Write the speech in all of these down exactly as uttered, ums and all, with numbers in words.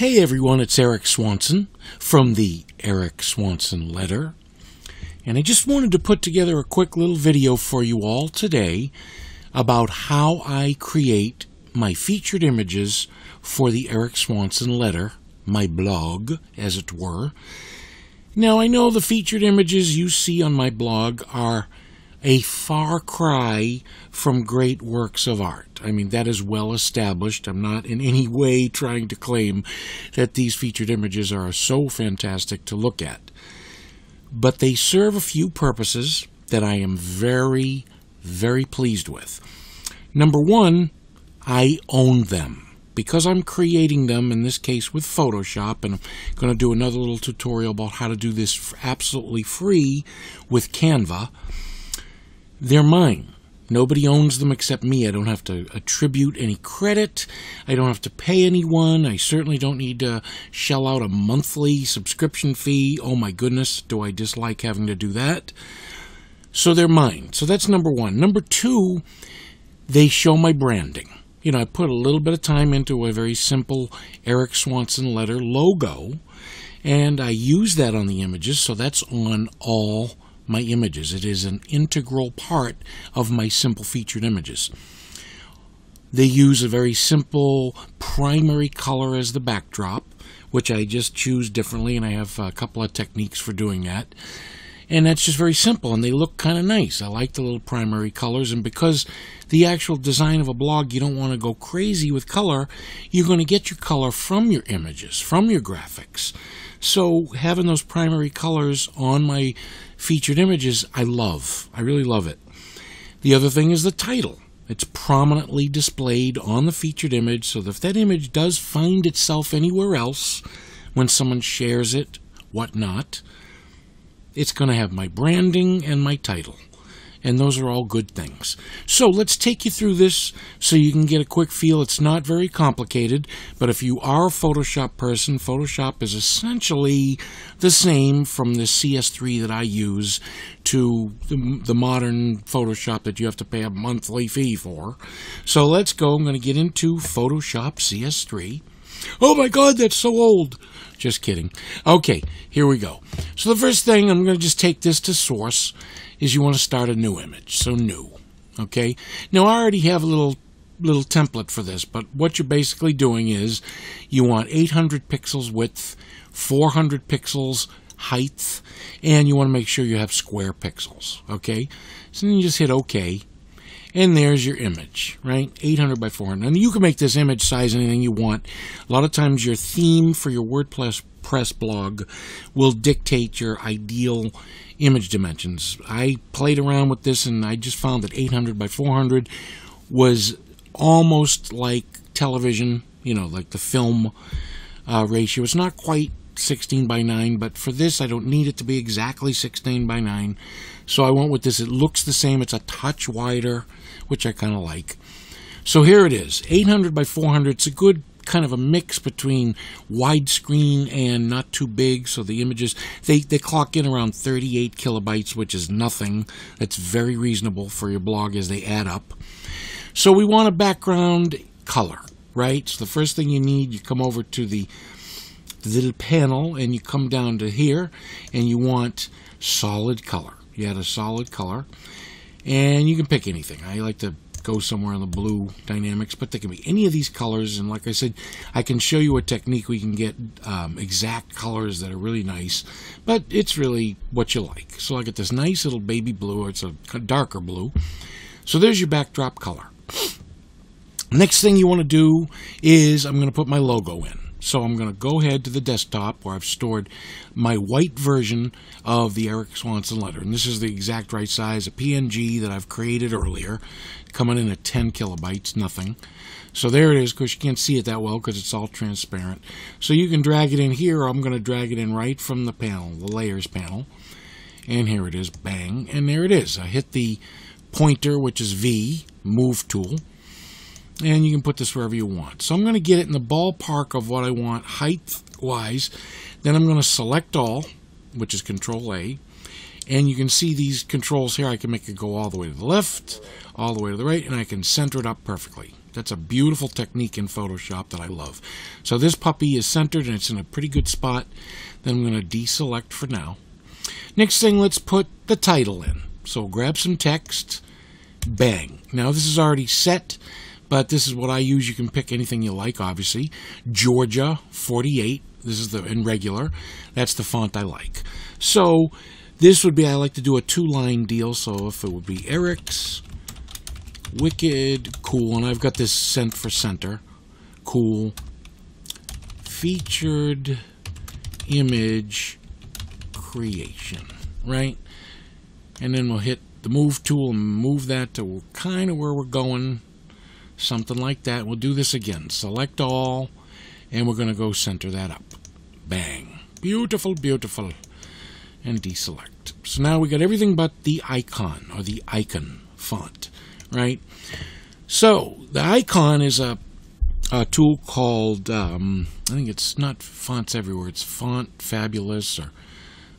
Hey everyone, it's Erik Swanson from the Erik Swanson Letter, and I just wanted to put together a quick little video for you all today about how I create my featured images for the Erik Swanson Letter, my blog, as it were. Now, I know the featured images you see on my blog are a far cry from great works of art. I mean, that is well established. I'm not in any way trying to claim that these featured images are so fantastic to look at. But they serve a few purposes that I am very, very pleased with. Number one, I own them. Because I'm creating them, in this case with Photoshop, and I'm going to do another little tutorial about how to do this absolutely free with Canva, they're mine. Nobody owns them except me. I don't have to attribute any credit. I don't have to pay anyone. I certainly don't need to shell out a monthly subscription fee. Oh my goodness, do I dislike having to do that. So they're mine. So that's number one. Number two, they show my branding. You know, I put a little bit of time into a very simple Erik Swanson Letter logo, and I use that on the images, so that's on all my images. It is an integral part of my simple featured images. They use a very simple primary color as the backdrop, which I just choose differently, and I have a couple of techniques for doing that. And that's just very simple, and they look kind of nice. I like the little primary colors, and because the actual design of a blog, you don't want to go crazy with color, you're going to get your color from your images, from your graphics. So having those primary colors on my featured images, I love. I really love it. The other thing is the title. It's prominently displayed on the featured image, so that if that image does find itself anywhere else, when someone shares it, whatnot, it's going to have my branding and my title. And those are all good things. So let's take you through this so you can get a quick feel. It's not very complicated, but if you are a Photoshop person, Photoshop is essentially the same from the C S three that I use to the, the modern Photoshop that you have to pay a monthly fee for. So let's go. I'm going to get into Photoshop C S three. Oh my God, that's so old. Just kidding. Okay, here we go. So the first thing, I'm going to just take this to source, is you want to start a new image. So new, okay? Now, I already have a little, little template for this, but what you're basically doing is you want eight hundred pixels width, four hundred pixels height, and you want to make sure you have square pixels, okay? So then you just hit okay. And there's your image, right? eight hundred by four hundred. And you can make this image size anything you want. A lot of times your theme for your WordPress press blog will dictate your ideal image dimensions. I played around with this, and I just found that eight hundred by four hundred was almost like television, you know, like the film uh, ratio. It's not quite sixteen by nine, but for this I don't need it to be exactly sixteen by nine, so I went with this. It looks the same. It's a touch wider, which I kind of like. So here it is, eight hundred by four hundred. It's a good kind of a mix between widescreen and not too big, so the images they, they clock in around thirty-eight kilobytes, which is nothing. That's very reasonable for your blog as they add up. So we want a background color, right? So the first thing you need, you come over to the little panel and you come down to here, and you want solid color. You add a solid color, and you can pick anything. I like to go somewhere in the blue dynamics, but they can be any of these colors. And like I said, I can show you a technique we can get um, exact colors that are really nice, but it's really what you like. So I get this nice little baby blue. It's a darker blue. So there's your backdrop color. Next thing you want to do is I'm going to put my logo in. So I'm going to go ahead to the desktop where I've stored my white version of the Erik Swanson Letter. And this is the exact right size, a P N G that I've created earlier, coming in at ten kilobytes, nothing. So there it is. Of course, you can't see it that well because it's all transparent. So you can drag it in here, or I'm going to drag it in right from the panel, the layers panel. And here it is, bang, and there it is. I hit the pointer, which is V, move tool. And you can put this wherever you want. So I'm going to get it in the ballpark of what I want height-wise. Then I'm going to select all, which is Control A. And you can see these controls here. I can make it go all the way to the left, all the way to the right, and I can center it up perfectly. That's a beautiful technique in Photoshop that I love. So this puppy is centered and it's in a pretty good spot. Then I'm going to deselect for now. Next thing, let's put the title in. So grab some text, bang. Now this is already set, but this is what I use. You can pick anything you like, obviously. Georgia forty-eight. This is the in regular. That's the font I like. So this would be, I like to do a two-line deal. So if it would be Erik's Wicked Cool, and I've got this cent for center, cool, featured image creation, right? And then we'll hit the move tool and move that to kind of where we're going, something like that. We'll do this again. Select all, and we're going to go center that up. Bang. Beautiful, beautiful. And deselect. So now we got everything but the icon, or the icon font, right? So the icon is a, a tool called, um, I think it's not Fonts Everywhere, it's Font Fabulous, or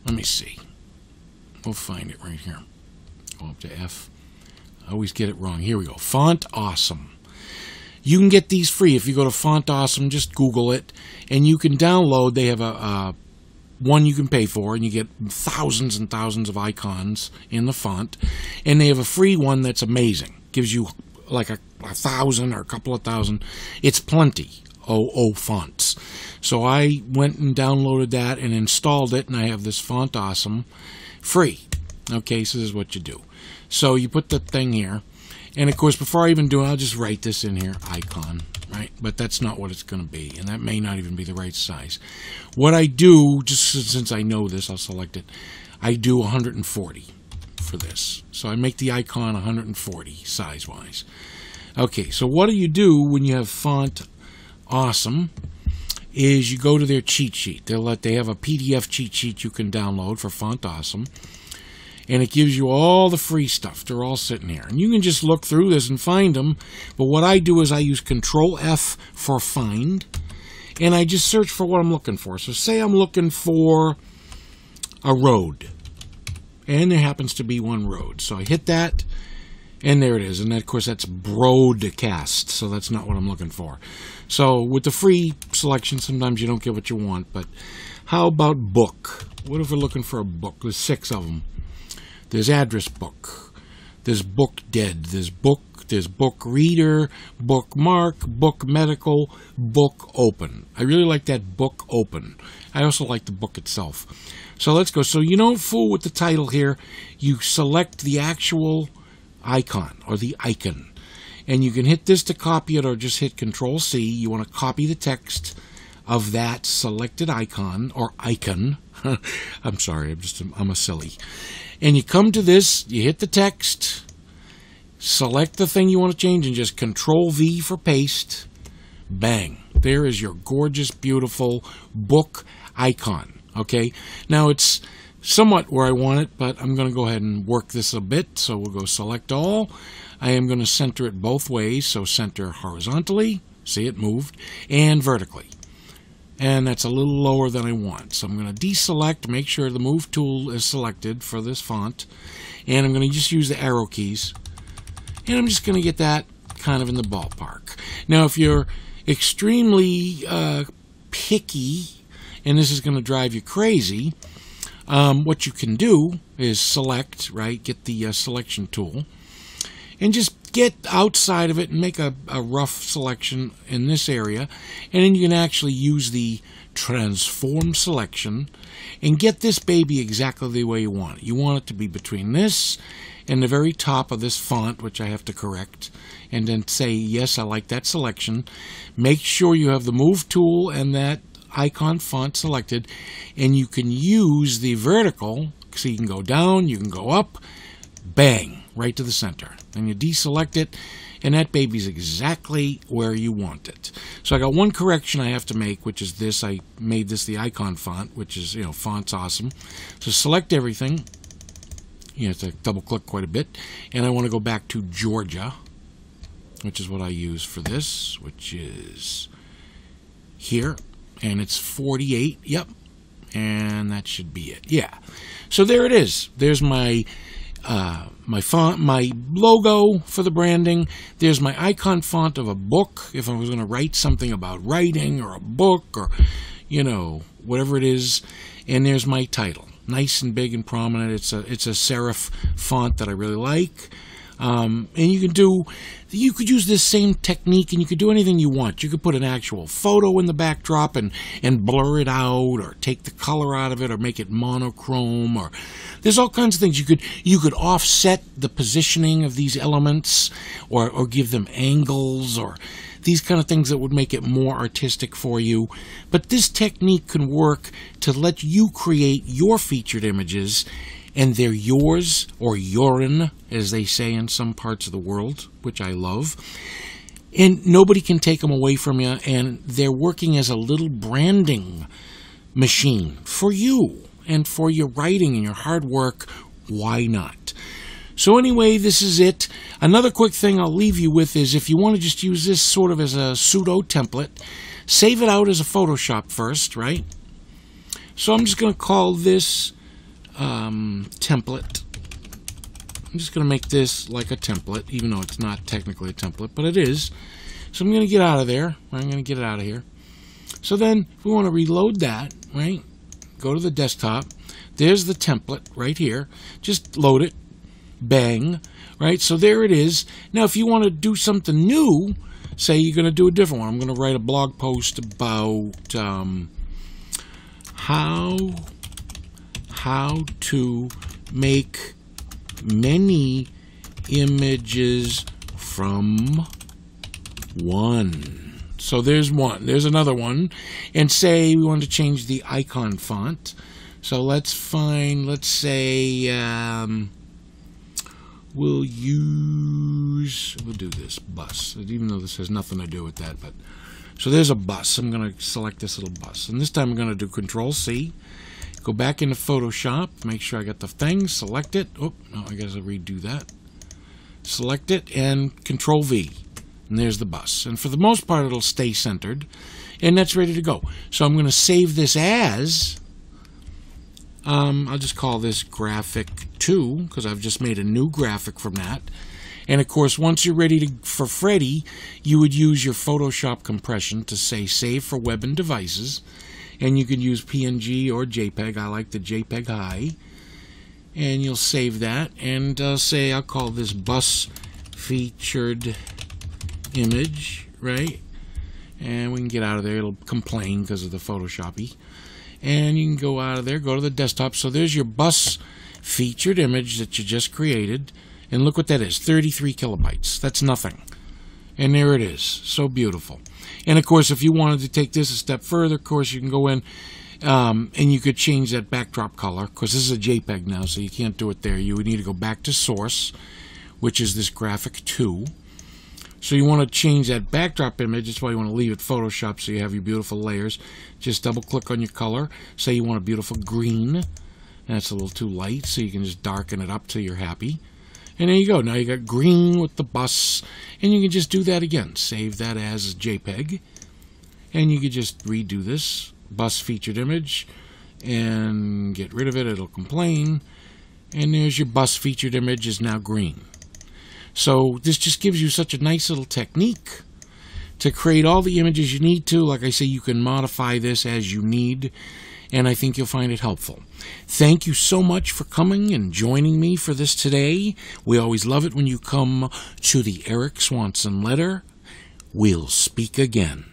let me see. We'll find it right here. Go up to F. I always get it wrong. Here we go. Font Awesome. You can get these free if you go to Font Awesome. Just Google it, and you can download. They have a, a one you can pay for, and you get thousands and thousands of icons in the font. And they have a free one that's amazing. Gives you like a, a thousand or a couple of thousand. It's plenty. O O fonts. So I went and downloaded that and installed it, and I have this Font Awesome free. Okay, so this is what you do. So you put the thing here, and of course, before I even do it, I'll just write this in here, icon, right? But that's not what it's going to be, and that may not even be the right size. What I do, just since I know this, I'll select it. I do one hundred forty for this. So I make the icon one hundred forty size-wise. Okay, so what do you do when you have Font Awesome? Is you go to their cheat sheet. They'll let, they have a P D F cheat sheet you can download for Font Awesome, and it gives you all the free stuff. They're all sitting here, and you can just look through this and find them. But what I do is I use Control F for find, and I just search for what I'm looking for. So say I'm looking for a road, and there happens to be one road. So I hit that, and there it is. And of course, that's broadcast, so that's not what I'm looking for. So with the free selection, sometimes you don't get what you want. But how about book? What if we're looking for a book? There's six of them. There's address book. There's book dead. There's book. There's book reader, bookmark, book medical, book open. I really like that book open. I also like the book itself. So let's go. So you don't fool with the title here. You select the actual icon or the icon. And you can hit this to copy it, or just hit Control C. You want to copy the text of that selected icon or icon. I'm sorry, I'm just I'm a silly. And you come to this, you hit the text, select the thing you want to change, and just Control V for paste. Bang. There is your gorgeous, beautiful book icon. Okay, now it's somewhat where I want it, but I'm going to go ahead and work this a bit. So we'll go select all. I am going to center it both ways, so center horizontally, see it moved, and vertically. And that's a little lower than I want. So I'm going to deselect, make sure the move tool is selected for this font. And I'm going to just use the arrow keys. And I'm just going to get that kind of in the ballpark. Now, if you're extremely uh, picky, and this is going to drive you crazy, um, what you can do is select, right? Get the uh, selection tool. And just get outside of it and make a, a rough selection in this area, and then you can actually use the transform selection and get this baby exactly the way you want it. You want it to be between this and the very top of this font, which I have to correct, and then say, yes, I like that selection. Make sure you have the move tool and that icon font selected, and you can use the vertical, so you can go down, you can go up, bang, right to the center. And you deselect it, and that baby's exactly where you want it. So I got one correction I have to make, which is this. I made this the icon font, which is, you know, Font's Awesome. So select everything. You have to double click quite a bit. And I want to go back to Georgia, which is what I use for this, which is here. And it's forty-eight. Yep. And that should be it. Yeah. So there it is. There's my uh, my font, my logo for the branding. There's my icon font of a book. If I was going to write something about writing or a book or, you know, whatever it is. And there's my title. Nice and big and prominent. It's a, it's a serif font that I really like. Um, and you can do, you could use this same technique and you could do anything you want. You could put an actual photo in the backdrop and, and blur it out or take the color out of it or make it monochrome, or there's all kinds of things. You could, you could offset the positioning of these elements or, or give them angles or these kind of things that would make it more artistic for you. But this technique can work to let you create your featured images, and they're yours, or yourn, as they say in some parts of the world, which I love. And nobody can take them away from you, and they're working as a little branding machine for you and for your writing and your hard work. Why not? So anyway, this is it. Another quick thing I'll leave you with is, if you want to just use this sort of as a pseudo template, save it out as a Photoshop first, right? So I'm just going to call this um template. I'm just going to make this like a template, even though it's not technically a template, but it is. So I'm going to get out of there. I'm going to get it out of here. So then if we want to reload that, right, go to the desktop. There's the template right here. Just load it. Bang. Right? So there it is. Now if you want to do something new, say you're going to do a different one. I'm going to write a blog post about um, how how to make many images from one. So there's one. There's another one. And say we want to change the icon font. So let's find, let's say, um, we'll use, we'll do this bus, even though this has nothing to do with that. But so there's a bus. I'm going to select this little bus. And this time I'm going to do control C. Go back into Photoshop, make sure I got the thing, select it. Oh, no, I gotta redo that. Select it and control V. And there's the bus. And for the most part, it'll stay centered. And that's ready to go. So I'm gonna save this as, um, I'll just call this graphic two, because I've just made a new graphic from that. And of course, once you're ready to, for Freddy, you would use your Photoshop compression to say save for web and devices. And you can use P N G or JPEG. I like the JPEG high. And you'll save that. And uh, say I'll call this bus featured image, right? And we can get out of there. It'll complain because of the Photoshoppy. And you can go out of there, go to the desktop. So there's your bus featured image that you just created. And look what that is, thirty-three kilobytes. That's nothing. And there it is. So beautiful. And of course, if you wanted to take this a step further, of course, you can go in um, and you could change that backdrop color. Of course, this is a JPEG now, so you can't do it there. You would need to go back to source, which is this graphic two. So you want to change that backdrop image. That's why you want to leave it Photoshop, so you have your beautiful layers. Just double-click on your color. Say you want a beautiful green, and that's a little too light, so you can just darken it up till you're happy. And there you go. Now you got green with the bus. And you can just do that again. Save that as JPEG. And you can just redo this bus featured image and get rid of it. It'll complain. And there's your bus featured image is now green. So this just gives you such a nice little technique to create all the images you need to. Like I say, you can modify this as you need. And I think you'll find it helpful. Thank you so much for coming and joining me for this today. We always love it when you come to the Erik Swanson Letter. We'll speak again.